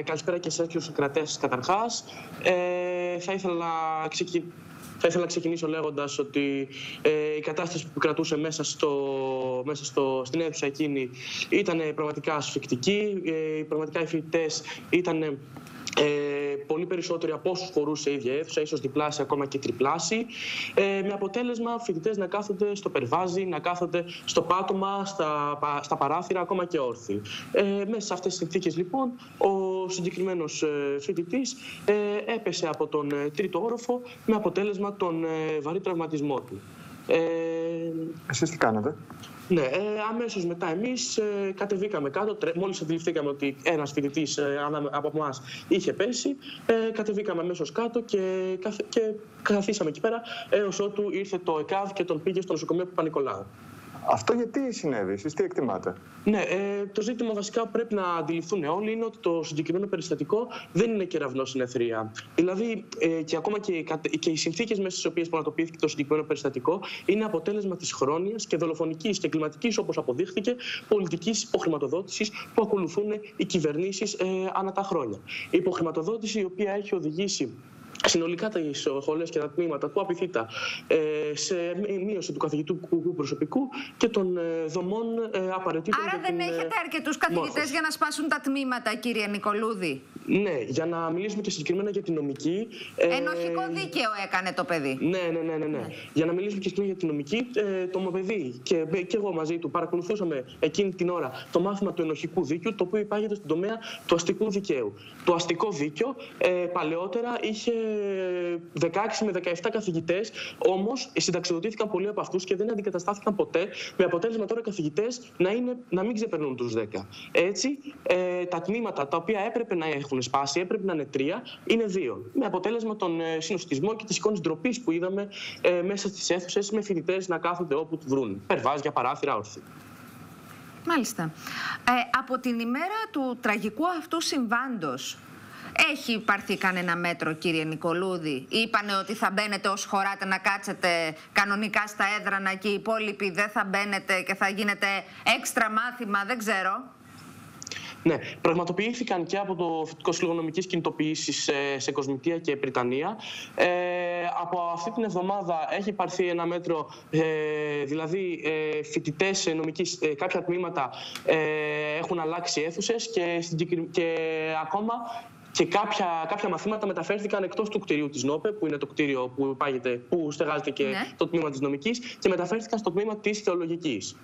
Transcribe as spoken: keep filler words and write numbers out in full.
Ε, καλησπέρα και σε έξιους κρατές καταρχάς. Ε, θα ήθελα να ξεκινήσω. Θα ήθελα να ξεκινήσω λέγοντας ότι ε, η κατάσταση που κρατούσε μέσα, στο, μέσα στο, στην αίθουσα εκείνη ήταν πραγματικά ασφυκτική. Ε, πραγματικά οι φοιτητές ήταν ε, πολύ περισσότεροι από όσους φορούσε η ίδια αίθουσα, ίσως διπλάσια, ακόμα και τριπλάσια. Ε, με αποτέλεσμα φοιτητές να κάθονται στο περβάζι, να κάθονται στο πάτωμα, στα, στα παράθυρα, ακόμα και όρθιοι. Ε, μέσα σε αυτές τις συνθήκες λοιπόν, ο συγκεκριμένος φοιτητής ε, έπεσε από τον τρίτο όροφο με αποτέλεσμα τον ε, βαρύ τραυματισμό του. Ε, Εσείς τι κάνατε? Ναι, ε, αμέσως μετά εμείς ε, κατεβήκαμε κάτω. Τρε, μόλις αντιληφθήκαμε ότι ένας φοιτητής ε, από εμάς είχε πέσει, ε, κατεβήκαμε αμέσως κάτω και, καθ, και καθίσαμε εκεί πέρα έως ότου ήρθε το ΕΚΑΒ και τον πήγε στο νοσοκομείο Παπα-Νικολάδου. Αυτό γιατί συνέβη, εσείς τι εκτιμάτε? Ναι, ε, το ζήτημα βασικά που πρέπει να αντιληφθούν όλοι είναι ότι το συγκεκριμένο περιστατικό δεν είναι κεραυνό στην αιθρία. Δηλαδή, ε, και ακόμα και, και οι συνθήκες μέσα στις οποίες πραγματοποιήθηκε το συγκεκριμένο περιστατικό είναι αποτέλεσμα της χρόνιας και δολοφονικής και εγκληματικής, όπως αποδείχθηκε, πολιτικής υποχρηματοδότησης που ακολουθούν οι κυβερνήσεις ε, ανά τα χρόνια. Η υποχρηματοδότηση η οποία έχει οδηγήσει συνολικά τις σχολές και τα τμήματα του ΑΠΙΘΙΤΑ σε μείωση του καθηγητικού προσωπικού και των δομών απαραίτητων. Άρα δεν έχετε αρκετούς καθηγητές μόρφωση για να σπάσουν τα τμήματα, κύριε Νικολούδη? Ναι, για να μιλήσουμε και συγκεκριμένα για την νομική. Ενοχικό ε... δίκαιο έκανε το παιδί. Ναι, ναι, ναι, ναι, ναι. ναι. Για να μιλήσουμε και συγκεκριμένα για την νομική, το μου παιδί και, και εγώ μαζί του παρακολουθούσαμε εκείνη την ώρα το μάθημα του ενοχικού δίκαιου, το οποίο υπάγεται στον τομέα του αστικού δικαίου. Το αστικό δίκαιο παλαιότερα είχε δεκαέξι με δεκαεπτά καθηγητές, όμως συνταξιδοτήθηκαν πολλοί από αυτούς και δεν αντικαταστάθηκαν ποτέ, με αποτέλεσμα τώρα οι καθηγητές να, είναι, να μην ξεπερνούν τους δέκα. Έτσι, ε, τα τμήματα τα οποία έπρεπε να έχουν σπάσει, έπρεπε να είναι τρία, είναι δύο. Με αποτέλεσμα τον ε, συνοστισμό και τις εικόνες ντροπής που είδαμε ε, μέσα στις αίθουσες, με φοιτητές να κάθονται όπου του βρουν. Περβάζια, παράθυρα, όρθιοι. Μάλιστα. Ε, από την ημέρα του τραγικού αυτού συμβάντος, έχει υπάρθει κανένα μέτρο, κύριε Νικολούδη? Είπανε ότι θα μπαίνετε ως χωράτε να κάτσετε κανονικά στα έδρανα και οι υπόλοιποι δεν θα μπαίνετε και θα γίνεται έξτρα μάθημα, δεν ξέρω. Ναι, πραγματοποιήθηκαν και από το Φοιτητικό Σύλλογο Νομικής Κινητοποίησης σε, σε Κοσμητεία και Πριτανία. Ε, από αυτή την εβδομάδα έχει υπάρθει ένα μέτρο, ε, δηλαδή ε, φοιτητές νομικής, ε, κάποια τμήματα ε, έχουν αλλάξει αίθουσες και, και ακόμα... Και κάποια, κάποια μαθήματα μεταφέρθηκαν εκτός του κτηρίου της ΝΟΠΕ, που είναι το κτίριο που, υπάγεται, που στεγάζεται και ναι. το τμήμα της νομικής, και μεταφέρθηκαν στο τμήμα της θεολογικής.